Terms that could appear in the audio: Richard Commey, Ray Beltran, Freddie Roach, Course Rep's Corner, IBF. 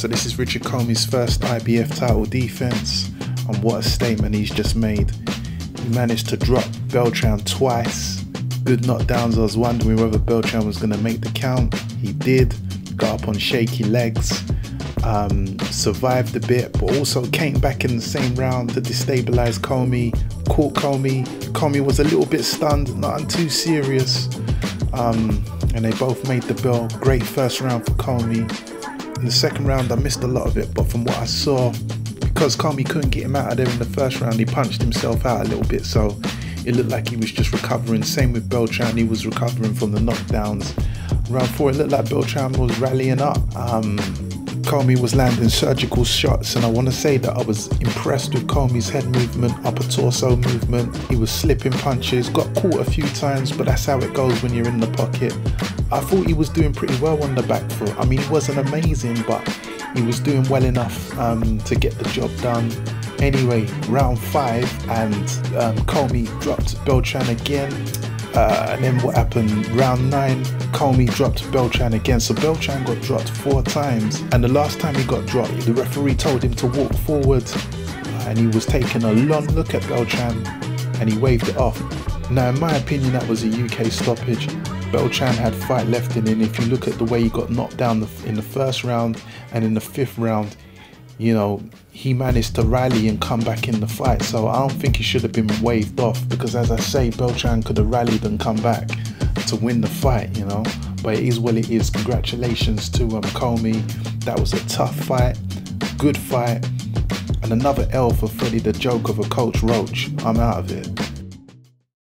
So this is Richard Commey's first IBF title defense, and what a statement he's just made. He managed to drop Beltran twice. Good knockdowns. I was wondering whether Beltran was going to make the count. He did. Got up on shaky legs, survived a bit, but also came back in the same round to destabilize Commey, caught Commey. Commey was a little bit stunned, nothing too serious, and they both made the bell. Great first round for Commey. In the second round I missed a lot of it, but from what I saw, because Commey couldn't get him out of there in the first round, he punched himself out a little bit, so it looked like he was just recovering. Same with Beltran, he was recovering from the knockdowns. Round four, it looked like Beltran was rallying up. Commey was landing surgical shots, and I want to say that I was impressed with Commey's head movement, upper torso movement. He was slipping punches, got caught a few times, but that's how it goes when you're in the pocket. I thought he was doing pretty well on the back foot. I mean, he wasn't amazing, but he was doing well enough to get the job done. Anyway, round five, and Commey dropped Beltran again. And then what happened, round 9, Commey dropped Beltran again. So Beltran got dropped 4 times, and the last time he got dropped, the referee told him to walk forward, and he was taking a long look at Beltran and he waved it off. Now in my opinion that was a UK stoppage. Beltran had fight left in him. If you look at the way he got knocked down in the first round and in the 5th round, you know, he managed to rally and come back in the fight. So I don't think he should have been waved off, because as I say, Beltran could have rallied and come back to win the fight, you know. But it is what it is. Congratulations to Commey. That was a tough fight, good fight, and another L for Freddie the Joke of a Coach Roach. I'm out of it.